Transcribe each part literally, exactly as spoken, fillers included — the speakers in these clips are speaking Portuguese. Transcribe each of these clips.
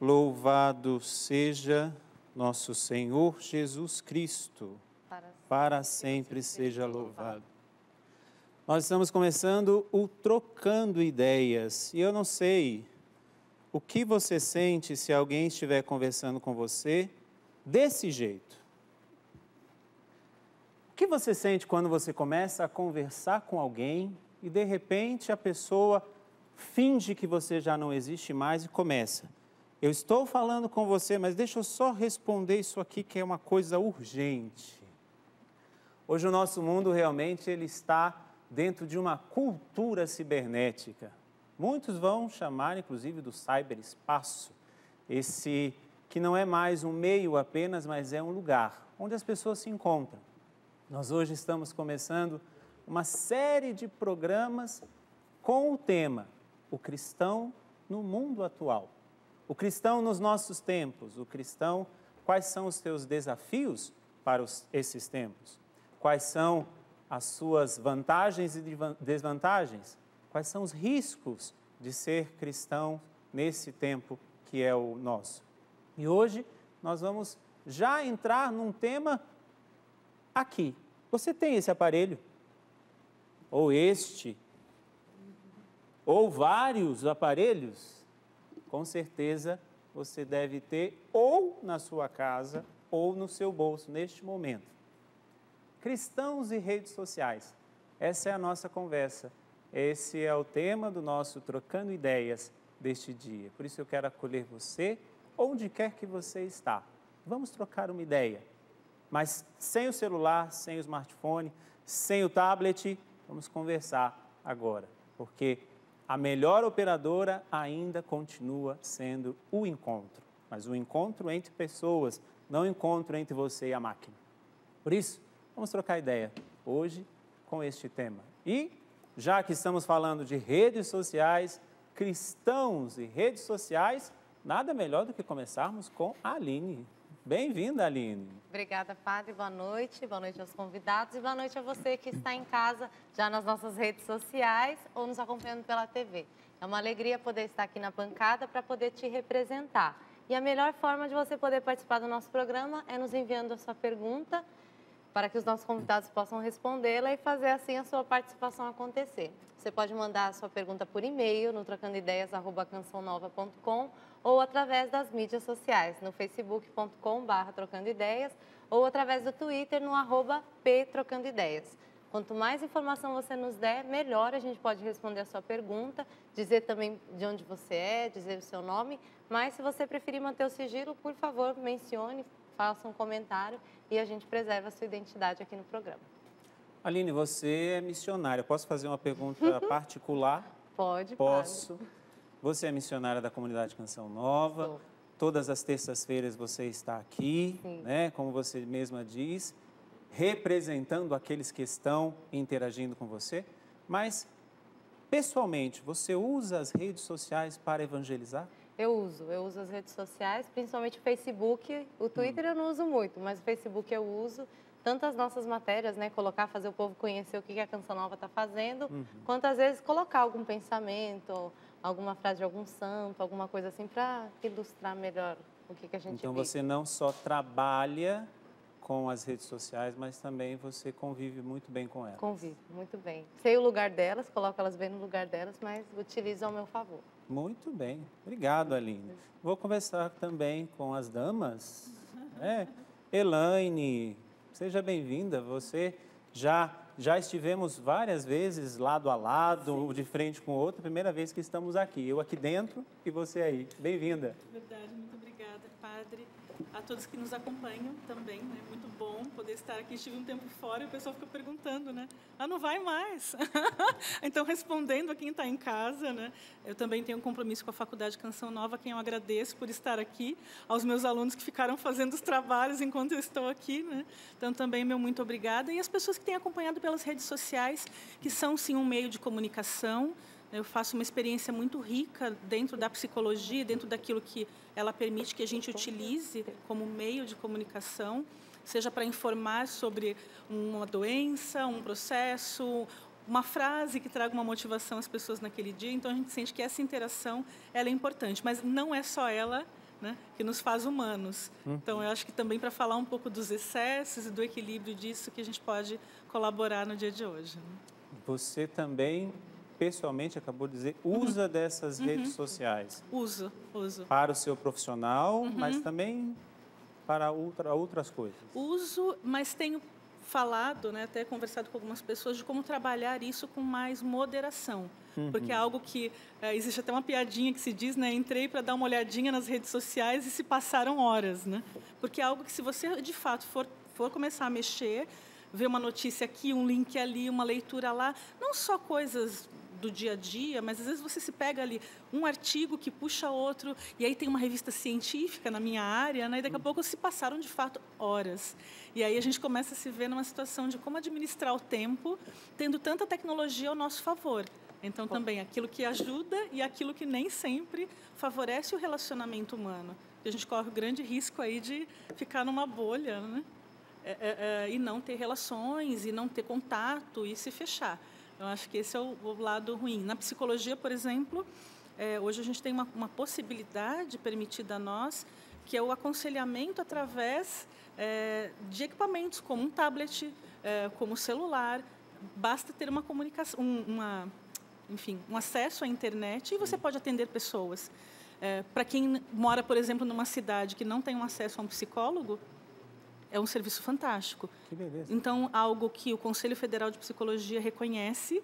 Louvado seja nosso Senhor Jesus Cristo, para sempre seja louvado. Nós estamos começando o Trocando Ideias, e eu não sei o que você sente se alguém estiver conversando com você desse jeito. O que você sente quando você começa a conversar com alguém e de repente a pessoa finge que você já não existe mais e começa: eu estou falando com você, mas deixa eu só responder isso aqui que é uma coisa urgente. Hoje o nosso mundo realmente ele está dentro de uma cultura cibernética. Muitos vão chamar, inclusive, do cyberespaço, esse que não é mais um meio apenas, mas é um lugar onde as pessoas se encontram. Nós hoje estamos começando uma série de programas com o tema O Cristão no Mundo Atual. O cristão nos nossos tempos, o cristão, quais são os seus desafios para os, esses tempos? Quais são as suas vantagens e desvantagens? Quais são os riscos de ser cristão nesse tempo que é o nosso? E hoje nós vamos já entrar num tema aqui. Você tem esse aparelho? Ou este? Ou vários aparelhos? Com certeza você deve ter ou na sua casa ou no seu bolso neste momento. Cristãos e redes sociais, essa é a nossa conversa, esse é o tema do nosso Trocando Ideias deste dia. Por isso eu quero acolher você onde quer que você está. Vamos trocar uma ideia, mas sem o celular, sem o smartphone, sem o tablet, vamos conversar agora, porque a melhor operadora ainda continua sendo o encontro, mas o encontro entre pessoas, não o encontro entre você e a máquina. Por isso, vamos trocar ideia hoje com este tema. E, já que estamos falando de redes sociais, cristãos e redes sociais, nada melhor do que começarmos com a Aline. Bem-vinda, Aline. Obrigada, Padre. Boa noite. Boa noite aos convidados e boa noite a você que está em casa, já nas nossas redes sociais ou nos acompanhando pela T V. É uma alegria poder estar aqui na bancada para poder te representar. E a melhor forma de você poder participar do nosso programa é nos enviando a sua pergunta para que os nossos convidados possam respondê-la e fazer assim a sua participação acontecer. Você pode mandar a sua pergunta por e-mail no trocando ideias arroba canção nova ponto com ou através das mídias sociais, no facebook ponto com barra trocando ideias ou através do Twitter no arroba ptrocandoideias. Quanto mais informação você nos der, melhor a gente pode responder a sua pergunta, dizer também de onde você é, dizer o seu nome, mas se você preferir manter o sigilo, por favor, mencione, faça um comentário e a gente preserva a sua identidade aqui no programa. Aline, você é missionária. Posso fazer uma pergunta particular? Pode, Posso. Pode. Você é missionária da comunidade Canção Nova. Sou. Todas as terças-feiras você está aqui, Sim. né? Como você mesma diz, representando aqueles que estão interagindo com você. Mas, pessoalmente, você usa as redes sociais para evangelizar? Eu uso, eu uso as redes sociais, principalmente o Facebook. O Twitter hum. eu não uso muito, mas o Facebook eu uso. Tanto as nossas matérias, né, colocar, fazer o povo conhecer o que a Canção Nova está fazendo, uhum. quanto às vezes colocar algum pensamento, alguma frase de algum santo, alguma coisa assim, para ilustrar melhor o que, que a gente Então vive. Você não só trabalha com as redes sociais, mas também você convive muito bem com elas. Convivo, muito bem. Sei o lugar delas, coloco elas bem no lugar delas, mas utilizo ao meu favor. Muito bem. Obrigado, Aline. Vou conversar também com as damas. É. Elaine, seja bem-vinda. Você já, já estivemos várias vezes lado a lado, Sim. de frente com o outro. Primeira vez que estamos aqui. Eu aqui dentro e você aí. Bem-vinda. Verdade. Muito obrigada, Padre. A todos que nos acompanham também, né? Muito bom poder estar aqui. Estive um tempo fora e o pessoal fica perguntando, né? Ah, não vai mais? Então, respondendo a quem está em casa, né? Eu também tenho um compromisso com a Faculdade Canção Nova, a quem eu agradeço por estar aqui, aos meus alunos que ficaram fazendo os trabalhos enquanto eu estou aqui, né? Então, também, meu muito obrigada. E as pessoas que têm acompanhado pelas redes sociais, que são, sim, um meio de comunicação. Eu faço uma experiência muito rica dentro da psicologia, dentro daquilo que ela permite que a gente utilize como meio de comunicação, seja para informar sobre uma doença, um processo, uma frase que traga uma motivação às pessoas naquele dia. Então, a gente sente que essa interação ela é importante, mas não é só ela né, que nos faz humanos. Uhum. Então, eu acho que também para falar um pouco dos excessos e do equilíbrio disso que a gente pode colaborar no dia de hoje. Né? Você também, pessoalmente, acabou de dizer, usa uhum. dessas uhum. redes sociais. Uso, uso. Para o seu profissional, uhum. mas também para outra, outras coisas. Uso, mas tenho falado, né, até conversado com algumas pessoas de como trabalhar isso com mais moderação, uhum. porque é algo que é, existe até uma piadinha que se diz, né, entrei para dar uma olhadinha nas redes sociais e se passaram horas, né, porque é algo que se você de fato for for começar a mexer, ver uma notícia aqui, um link ali, uma leitura lá, não só coisas do dia a dia, mas às vezes você se pega ali um artigo que puxa outro, e aí tem uma revista científica na minha área, né? E daqui a pouco se passaram de fato horas. E aí a gente começa a se ver numa situação de como administrar o tempo, tendo tanta tecnologia ao nosso favor. Então também aquilo que ajuda e aquilo que nem sempre favorece o relacionamento humano. E a gente corre o grande risco aí de ficar numa bolha, né? É, é, é, e não ter relações, e não ter contato, e se fechar. Eu acho que esse é o, o lado ruim. Na psicologia, por exemplo, é, hoje a gente tem uma, uma possibilidade permitida a nós, que é o aconselhamento através é, de equipamentos, como um tablet, é, como o celular. Basta ter uma comunicação, um, uma, enfim, um acesso à internet e você pode atender pessoas. É, para quem mora, por exemplo, numa cidade que não tem um acesso a um psicólogo, é um serviço fantástico. Que beleza. Então, algo que o Conselho Federal de Psicologia reconhece,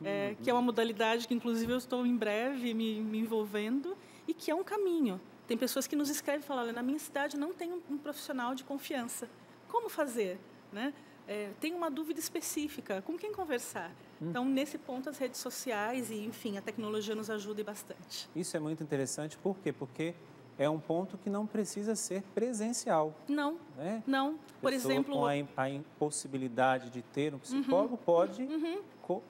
uhum. é, que é uma modalidade que, inclusive, eu estou em breve me, me envolvendo, e que é um caminho. Tem pessoas que nos escrevem e falam, olha, na minha cidade não tem um, um profissional de confiança. Como fazer? Né? É, tem uma dúvida específica, com quem conversar? Uhum. Então, nesse ponto, as redes sociais e, enfim, a tecnologia nos ajuda bastante. Isso é muito interessante. Por quê? Porque é um ponto que não precisa ser presencial. Não, né? Não. Por exemplo, com a, a impossibilidade de ter um psicólogo, uhum, pode uhum. Co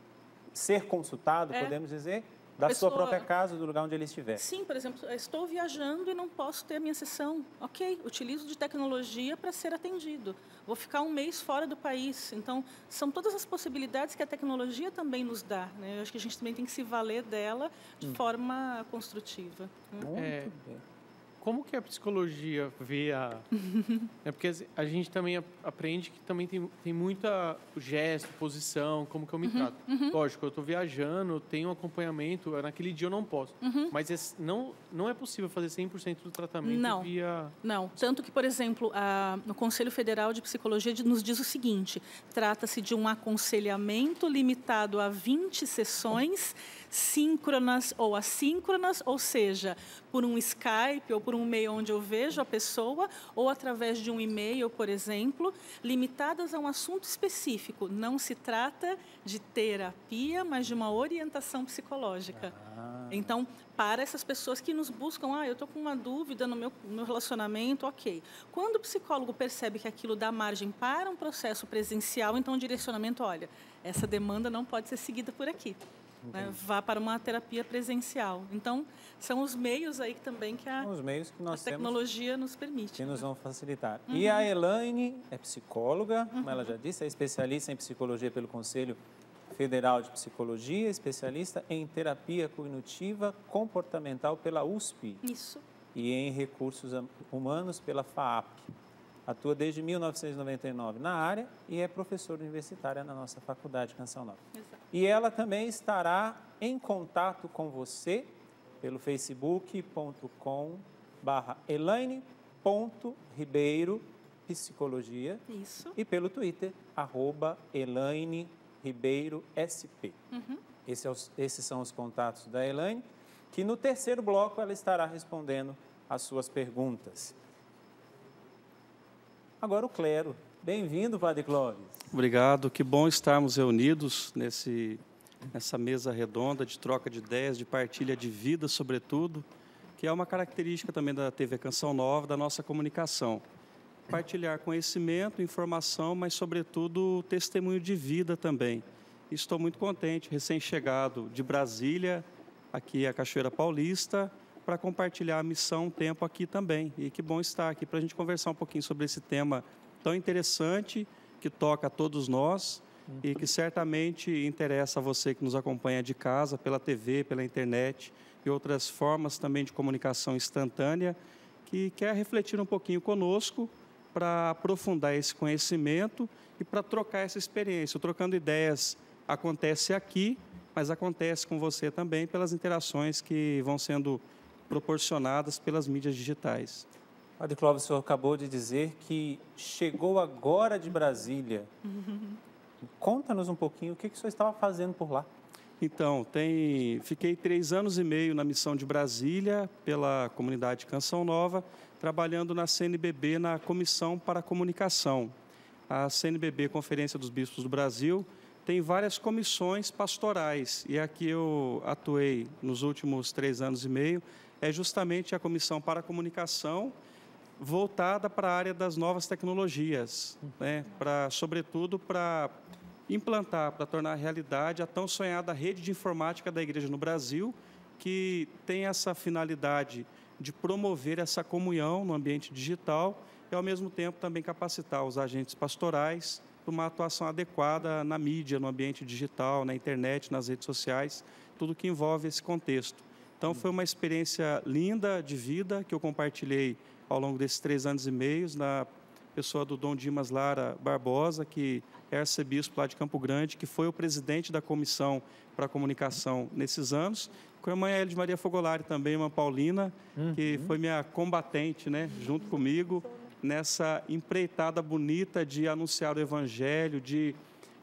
ser consultado, é. podemos dizer, da pessoa, sua própria casa, do lugar onde ele estiver. Sim, por exemplo, estou viajando e não posso ter a minha sessão. Ok, utilizo de tecnologia para ser atendido. Vou ficar um mês fora do país. Então, são todas as possibilidades que a tecnologia também nos dá, né? Eu acho que a gente também tem que se valer dela de hum. forma construtiva. Muito é. bem. Como que a psicologia vê a... é porque a gente também aprende que também tem, tem muita gesto, posição, como que eu me uhum, trato. Uhum. Lógico, eu estou viajando, eu tenho um acompanhamento, naquele dia eu não posso. Uhum. Mas é, não, não é possível fazer cem por cento do tratamento não, via... Não, tanto que, por exemplo, a, no Conselho Federal de Psicologia nos diz o seguinte, trata-se de um aconselhamento limitado a vinte sessões, síncronas ou assíncronas, ou seja, por um Skype ou por um meio onde eu vejo a pessoa, ou através de um e-mail, por exemplo, limitadas a um assunto específico. Não se trata de terapia, mas de uma orientação psicológica. Ah. Então, para essas pessoas que nos buscam, ah, eu estou com uma dúvida no meu, no meu relacionamento, ok. Quando o psicólogo percebe que aquilo dá margem para um processo presencial, então o direcionamento, olha, essa demanda não pode ser seguida por aqui. Né, vá para uma terapia presencial. Então, são os meios aí que também que a, os meios que nós a tecnologia temos, nos permite. Que né? nos vão facilitar. Uhum. E a Elaine é psicóloga, uhum. como ela já disse, é especialista em psicologia pelo Conselho Federal de Psicologia, especialista em terapia cognitiva comportamental pela U S P. Isso. E em recursos humanos pela F A A P. Atua desde mil novecentos e noventa e nove na área e é professora universitária na nossa faculdade Canção Nova. Exato. E ela também estará em contato com você pelo facebook ponto com barra Elaine ponto Ribeiro Psicologia Isso. e pelo Twitter, arroba Elaine Ribeiro S P. Uhum. Esse é os, esses são os contatos da Elaine, que no terceiro bloco ela estará respondendo as suas perguntas. Agora o clero. Bem-vindo, Padre Clóvis. Obrigado. Que bom estarmos reunidos nesse, nessa mesa redonda de troca de ideias, de partilha de vida, sobretudo, que é uma característica também da T V Canção Nova, da nossa comunicação. Partilhar conhecimento, informação, mas, sobretudo, testemunho de vida também. Estou muito contente, recém-chegado de Brasília, aqui a Cachoeira Paulista, para compartilhar a missão um tempo aqui também. E que bom estar aqui para a gente conversar um pouquinho sobre esse tema tão interessante, que toca a todos nós uhum. e que certamente interessa a você que nos acompanha de casa, pela T V, pela internet e outras formas também de comunicação instantânea, que quer refletir um pouquinho conosco para aprofundar esse conhecimento e para trocar essa experiência. O Trocando Ideias acontece aqui, mas acontece com você também pelas interações que vão sendo proporcionadas pelas mídias digitais. Padre Clóvis, o senhor acabou de dizer que chegou agora de Brasília. Uhum. Conta-nos um pouquinho o que, que o senhor estava fazendo por lá. Então, tem, fiquei três anos e meio na missão de Brasília, pela comunidade Canção Nova, trabalhando na C N B B, na Comissão para a Comunicação. A C N B B, Conferência dos Bispos do Brasil, tem várias comissões pastorais, e a que eu atuei nos últimos três anos e meio é justamente a Comissão para a Comunicação, voltada para a área das novas tecnologias, né? Pra, sobretudo para implantar, para tornar realidade a tão sonhada rede de informática da Igreja no Brasil, que tem essa finalidade de promover essa comunhão no ambiente digital e, ao mesmo tempo, também capacitar os agentes pastorais para uma atuação adequada na mídia, no ambiente digital, na internet, nas redes sociais, tudo que envolve esse contexto. Então, foi uma experiência linda de vida que eu compartilhei ao longo desses três anos e meio, na pessoa do Dom Dimas Lara Barbosa, que é arcebispo lá de Campo Grande, que foi o presidente da Comissão para a Comunicação nesses anos, com a irmã Elid Maria Fogolari também, irmã Paulina, uhum. que foi minha combatente, né, junto comigo, nessa empreitada bonita de anunciar o Evangelho, de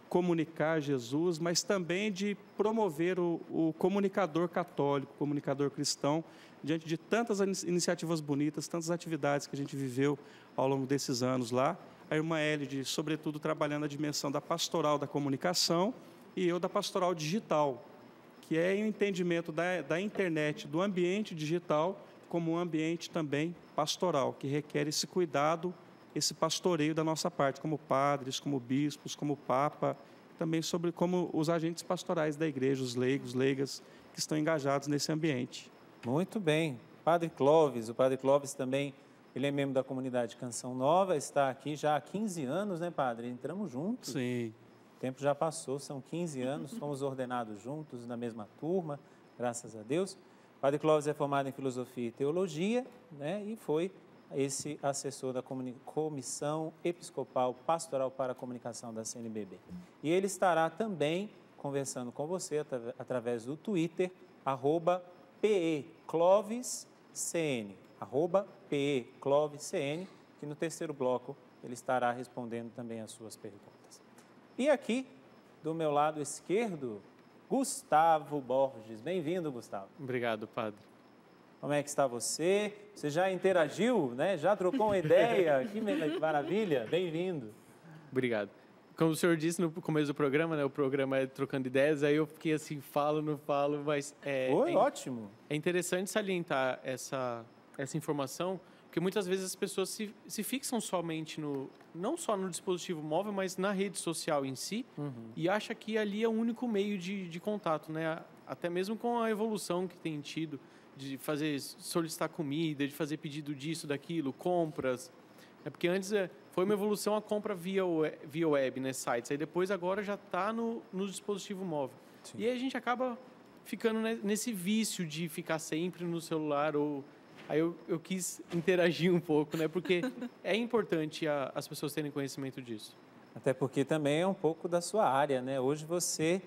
comunicar Jesus, mas também de promover o, o comunicador católico, o comunicador cristão, diante de tantas iniciativas bonitas, tantas atividades que a gente viveu ao longo desses anos lá. A irmã Elide, sobretudo, trabalhando a dimensão da pastoral da comunicação e eu da pastoral digital, que é o entendimento da, da internet, do ambiente digital, como um ambiente também pastoral, que requer esse cuidado, esse pastoreio da nossa parte, como padres, como bispos, como papa, também sobre como os agentes pastorais da igreja, os leigos, leigas, que estão engajados nesse ambiente. Muito bem. Padre Clóvis, o Padre Clóvis também, ele é membro da comunidade Canção Nova, está aqui já há quinze anos, né, padre? Entramos juntos. Sim. O tempo já passou, são quinze anos, fomos ordenados juntos, na mesma turma, graças a Deus. O Padre Clóvis é formado em Filosofia e Teologia, né, e foi esse assessor da Comissão Episcopal Pastoral para a Comunicação da C N B B. E ele estará também conversando com você atra através do Twitter, arroba P E Clovis C N, arroba P E Clovis C N, que no terceiro bloco ele estará respondendo também as suas perguntas. E aqui, do meu lado esquerdo, Gustavo Borges. Bem-vindo, Gustavo. Obrigado, padre. Como é que está você? Você já interagiu, né? Já trocou uma ideia? Que maravilha! Bem-vindo. Obrigado. Como o senhor disse no começo do programa, né? O programa é Trocando Ideias, aí eu fiquei assim, falo, não falo, mas... É, Oi, é, ótimo! É interessante salientar essa, essa informação, porque muitas vezes as pessoas se, se fixam somente no... Não só no dispositivo móvel, mas na rede social em si, uhum. e acha que ali é o único meio de, de contato, né? Até mesmo com a evolução que tem tido, de fazer, solicitar comida, de fazer pedido disso, daquilo, compras... É porque antes foi uma evolução a compra via web, via web, né, sites. Aí depois agora já está no, no dispositivo móvel. Sim. E aí a gente acaba ficando nesse vício de ficar sempre no celular. Ou... Aí eu, eu quis interagir um pouco, né? Porque é importante a, as pessoas terem conhecimento disso. Até porque também é um pouco da sua área, né? Hoje você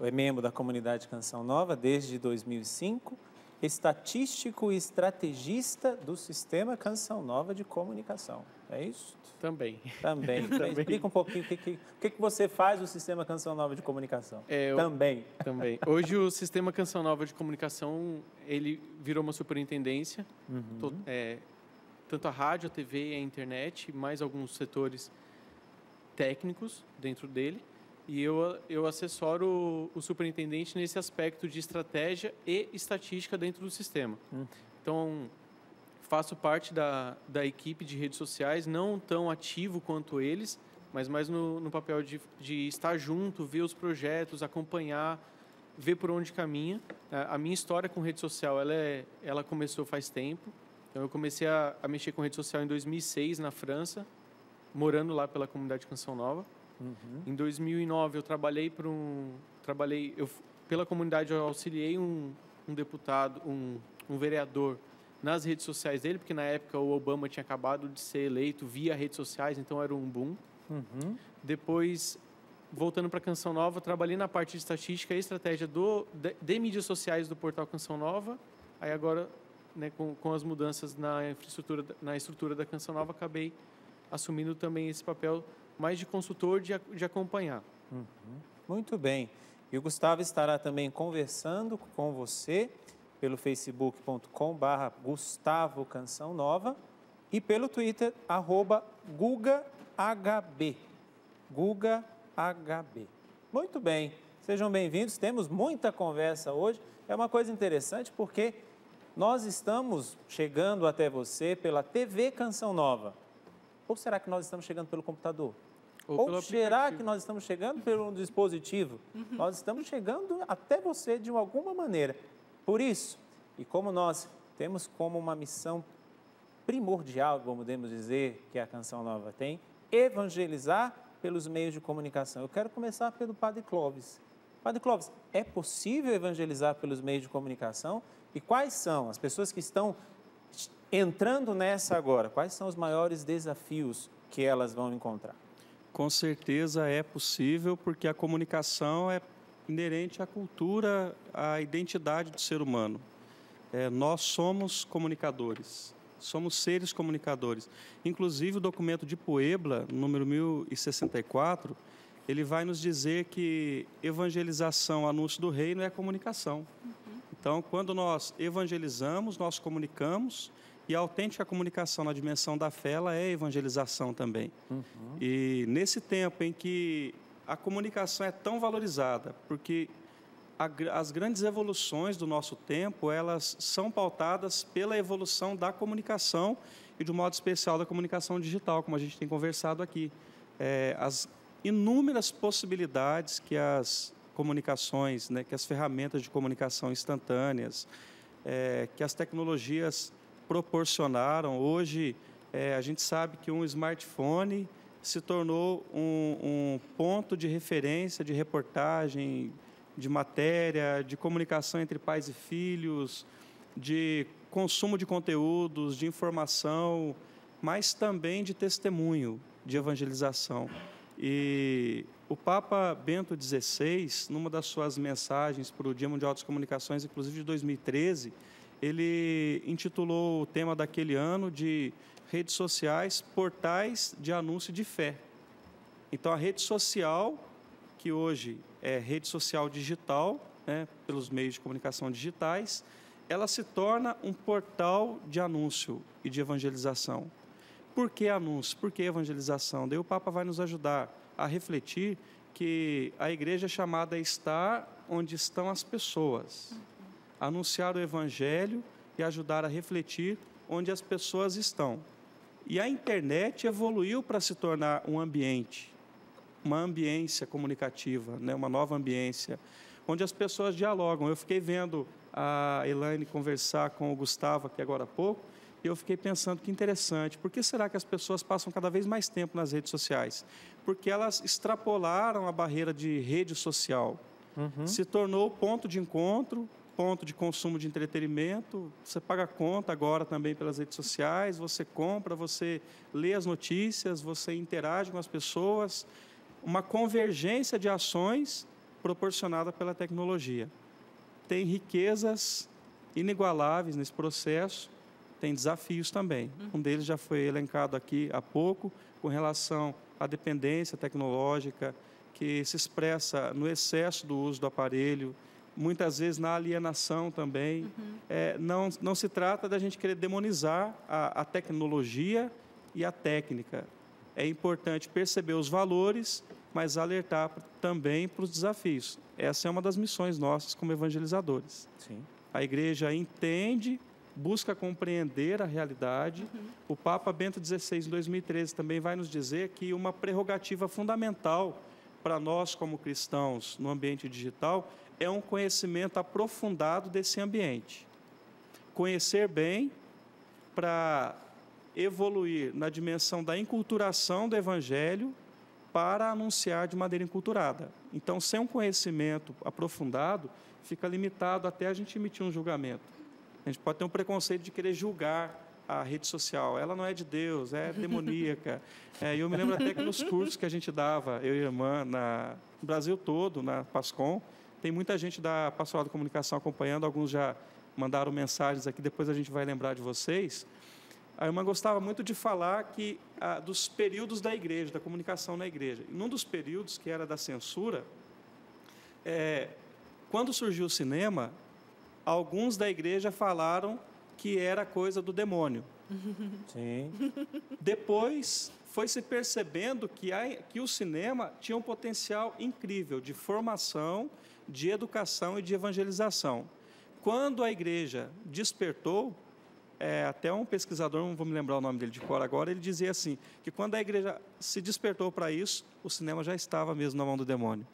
é membro da comunidade Canção Nova desde dois mil e cinco... Estatístico e estrategista do Sistema Canção Nova de Comunicação. É isso? Também. Também. Também. Explica um pouquinho o que, que, que, que você faz no Sistema Canção Nova de Comunicação. É, também. Eu, também. Hoje o Sistema Canção Nova de Comunicação, ele virou uma superintendência. Uhum. Tô, é, tanto a rádio, a T V e a internet, mais alguns setores técnicos dentro dele. E eu, eu assessoro o, o superintendente nesse aspecto de estratégia e estatística dentro do sistema. Hum. Então, faço parte da, da equipe de redes sociais, não tão ativo quanto eles, mas mais no, no papel de, de estar junto, ver os projetos, acompanhar, ver por onde caminha. A, a minha história com rede social, ela, é, ela começou faz tempo. Então, eu comecei a, a mexer com rede social em dois mil e seis, na França, morando lá pela comunidade Canção Nova. Uhum. Em dois mil e nove, eu trabalhei para um... Trabalhei, eu, pela comunidade, eu auxiliei um, um deputado, um, um vereador nas redes sociais dele, porque na época o Obama tinha acabado de ser eleito via redes sociais, então era um boom. Uhum. Depois, voltando para a Canção Nova, trabalhei na parte de estatística e estratégia do, de, de mídias sociais do portal Canção Nova. Aí agora, né, com, com as mudanças na infraestrutura, na estrutura da Canção Nova, acabei assumindo também esse papel mais de consultor, de, de acompanhar. Uhum. Muito bem. E o Gustavo estará também conversando com você pelo facebook ponto com barra Gustavo Canção Nova e pelo Twitter, arroba GugaHB. GugaHB. Muito bem, sejam bem-vindos. Temos muita conversa hoje. É uma coisa interessante porque nós estamos chegando até você pela T V Canção Nova. Ou será que nós estamos chegando pelo computador? Ou, Ou será que nós estamos chegando pelo dispositivo? Uhum. Nós estamos chegando até você de alguma maneira. Por isso, e como nós temos como uma missão primordial, podemos dizer, que a Canção Nova tem, evangelizar pelos meios de comunicação. Eu quero começar pelo Padre Clóvis. Padre Clóvis, é possível evangelizar pelos meios de comunicação? E quais são as pessoas que estão entrando nessa agora? Quais são os maiores desafios que elas vão encontrar? Com certeza é possível, porque a comunicação é inerente à cultura, à identidade do ser humano. É, nós somos comunicadores, somos seres comunicadores. Inclusive, o documento de Puebla, número mil e sessenta e quatro, ele vai nos dizer que evangelização, anúncio do reino, é comunicação. Uhum. Então, quando nós evangelizamos, nós comunicamos. E a autêntica comunicação na dimensão da fé, ela é evangelização também. Uhum. E nesse tempo em que a comunicação é tão valorizada, porque a, as grandes evoluções do nosso tempo, elas são pautadas pela evolução da comunicação e, de um modo especial, da comunicação digital, como a gente tem conversado aqui. É, as inúmeras possibilidades que as comunicações, né, que as ferramentas de comunicação instantâneas, é, que as tecnologias proporcionaram. Hoje, é, a gente sabe que um smartphone se tornou um, um ponto de referência, de reportagem, de matéria, de comunicação entre pais e filhos, de consumo de conteúdos, de informação, mas também de testemunho, de evangelização. E o Papa Bento dezesseis, numa das suas mensagens para o Dia Mundial das Comunicações, inclusive de dois mil e treze, ele intitulou o tema daquele ano de redes sociais, portais de anúncio de fé. Então, a rede social, que hoje é rede social digital, né, pelos meios de comunicação digitais, ela se torna um portal de anúncio e de evangelização. Por que anúncio? Por que evangelização? Daí o Papa vai nos ajudar a refletir que a igreja é chamada a estar onde estão as pessoas. Anunciar o Evangelho e ajudar a refletir onde as pessoas estão. E a internet evoluiu para se tornar um ambiente, uma ambiência comunicativa, né? Uma nova ambiência, onde as pessoas dialogam. Eu fiquei vendo a Elaine conversar com o Gustavo aqui agora há pouco, e eu fiquei pensando que interessante, por que será que as pessoas passam cada vez mais tempo nas redes sociais? Porque elas extrapolaram a barreira de rede social, uhum. Se tornou ponto de encontro, ponto de consumo de entretenimento, você paga conta agora também pelas redes sociais, você compra, você lê as notícias, você interage com as pessoas, uma convergência de ações proporcionada pela tecnologia. Tem riquezas inigualáveis nesse processo, tem desafios também. Um deles já foi elencado aqui há pouco, com relação à dependência tecnológica, que se expressa no excesso do uso do aparelho, muitas vezes na alienação também. Uhum. É, não, não se trata da gente querer demonizar a, a tecnologia e a técnica. É importante perceber os valores, mas alertar também para os desafios. Essa é uma das missões nossas como evangelizadores. Sim. A igreja entende, busca compreender a realidade. Uhum. O Papa Bento dezesseis, em dois mil e treze, também vai nos dizer que uma prerrogativa fundamental para nós como cristãos no ambiente digital é um conhecimento aprofundado desse ambiente. Conhecer bem para evoluir na dimensão da enculturação do Evangelho para anunciar de maneira enculturada. Então, sem um conhecimento aprofundado, fica limitado até a gente emitir um julgamento. A gente pode ter um preconceito de querer julgar a rede social. Ela não é de Deus, é demoníaca. É, eu me lembro até que nos cursos que a gente dava, eu e a irmã, na, no Brasil todo, na Pascom, tem muita gente da Pastoral da Comunicação acompanhando, alguns já mandaram mensagens aqui, depois a gente vai lembrar de vocês. A irmã gostava muito de falar que, a, dos períodos da igreja, da comunicação na igreja. E num dos períodos, que era da censura, é, quando surgiu o cinema, alguns da igreja falaram que era coisa do demônio. Sim. Depois, foi se percebendo que, a, que o cinema tinha um potencial incrível de formação, de educação e de evangelização. Quando a igreja despertou, é, até um pesquisador, não vou me lembrar o nome dele de cor agora, ele dizia assim, que quando a igreja se despertou para isso, o cinema já estava mesmo na mão do demônio.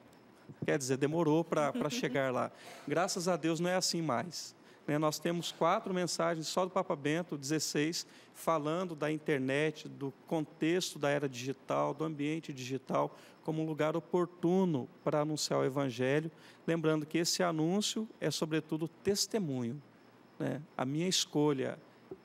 Quer dizer, demorou para chegar lá. Graças a Deus não é assim mais. Nós temos quatro mensagens só do Papa Bento dezesseis, falando da internet, do contexto da era digital, do ambiente digital, como um lugar oportuno para anunciar o Evangelho. Lembrando que esse anúncio é, sobretudo, testemunho, né? A minha escolha,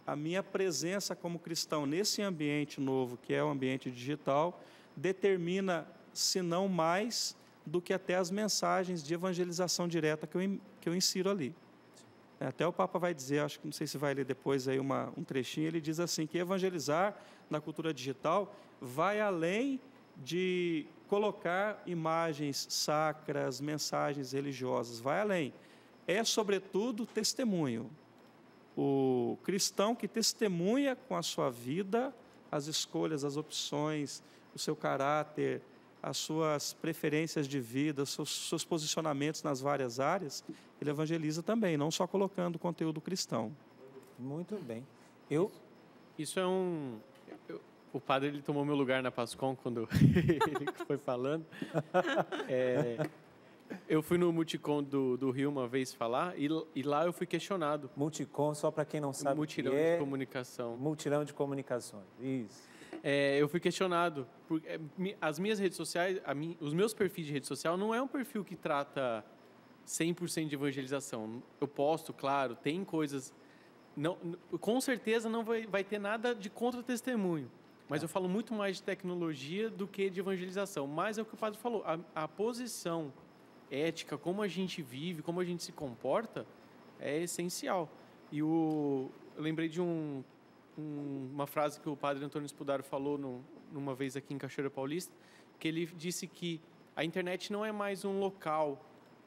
a minha presença como cristão nesse ambiente novo, que é o ambiente digital, determina, se não mais, do que até as mensagens de evangelização direta que eu, que eu insiro ali. Até o Papa vai dizer, acho que não sei se vai ler depois aí uma, um trechinho, ele diz assim, que evangelizar na cultura digital vai além de colocar imagens sacras, mensagens religiosas, vai além. É, sobretudo, testemunho. O cristão que testemunha com a sua vida, as escolhas, as opções, o seu caráter, as suas preferências de vida, seus, seus posicionamentos nas várias áreas, ele evangeliza também, não só colocando conteúdo cristão. Muito bem. Eu? Isso é um... Eu, o padre, ele tomou meu lugar na Pascom quando ele foi falando. É, eu fui no Multicom do, do Rio uma vez falar e, e lá eu fui questionado. Multicom, só para quem não sabe, Multirão que é... de comunicação. Multirão de comunicações, isso. É, eu fui questionado, porque as minhas redes sociais, a mim, os meus perfis de rede social não é um perfil que trata cem por cento de evangelização. Eu posto, claro, tem coisas, não, com certeza não vai, vai ter nada de contra-testemunho, mas eu falo muito mais de tecnologia do que de evangelização. Mas é o que o padre falou, a, a posição ética, como a gente vive, como a gente se comporta, é essencial. E o, eu lembrei de um... uma frase que o padre Antônio Spudaro falou no, numa vez aqui em Cachoeira Paulista, que ele disse que a internet não é mais um local,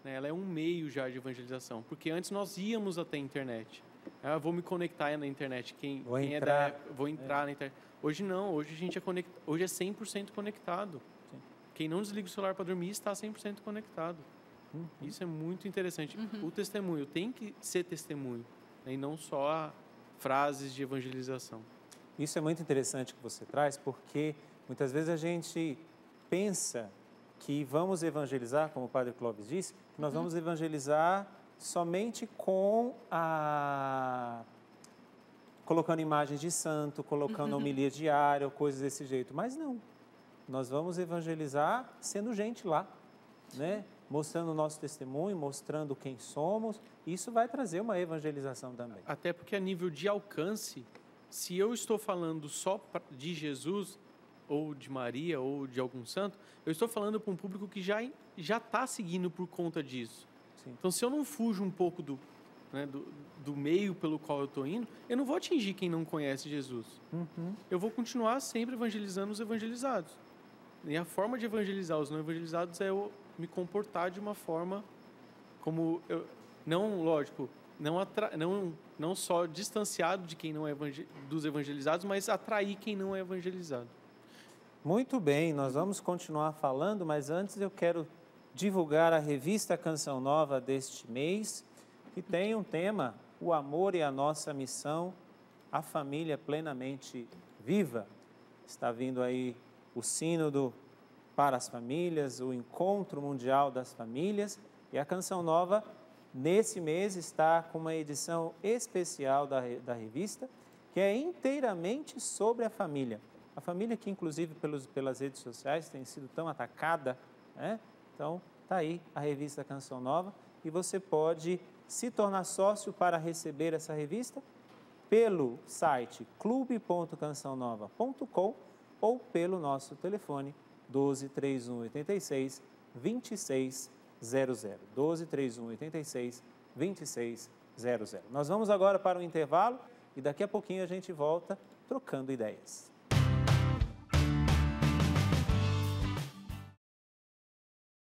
né? Ela é um meio já de evangelização, porque antes nós íamos até a internet. Ah, vou me conectar na internet, quem, vou quem entrar, é da época, vou entrar é. na internet. Hoje não, hoje a gente é conect, hoje é cem por cento conectado. Sim. Quem não desliga o celular para dormir está cem por cento conectado. Uhum. Isso é muito interessante. Uhum. O testemunho tem que ser testemunho, né? E não só a frases de evangelização. Isso é muito interessante que você traz, porque muitas vezes a gente pensa que vamos evangelizar, como o padre Clóvis disse, que nós vamos evangelizar somente com a... colocando imagens de santo, colocando homilia diária, ou coisas desse jeito. Mas não. Nós vamos evangelizar sendo gente lá, né? Mostrando o nosso testemunho, mostrando quem somos, isso vai trazer uma evangelização também. Até porque a nível de alcance, se eu estou falando só de Jesus, ou de Maria, ou de algum santo, eu estou falando para um público que já já está seguindo por conta disso. Sim. Então, se eu não fujo um pouco do, né, do, do meio pelo qual eu estou indo, eu não vou atingir quem não conhece Jesus. Uhum. Eu vou continuar sempre evangelizando os evangelizados. E a forma de evangelizar os não evangelizados é o me comportar de uma forma como eu, não lógico não atra, não não só distanciado de quem não é evangel, dos evangelizados, mas atrair quem não é evangelizado. Muito bem, nós vamos continuar falando, mas antes eu quero divulgar a revista Canção Nova deste mês, que tem um tema: o amor e a nossa missão, a família plenamente viva. Está vindo aí o sínodo para as famílias, o Encontro Mundial das Famílias, e a Canção Nova, nesse mês, está com uma edição especial da, da revista, que é inteiramente sobre a família. A família que, inclusive, pelos, pelas redes sociais tem sido tão atacada, né? Então, Está aí a revista Canção Nova e você pode se tornar sócio para receber essa revista pelo site clube ponto canção nova ponto com ou pelo nosso telefone doze, trinta e um, oitenta e seis, vinte e seis zero zero. doze, trinta e um, oitenta e seis, vinte e seis zero zero. Nós vamos agora para o intervalo e daqui a pouquinho a gente volta trocando ideias.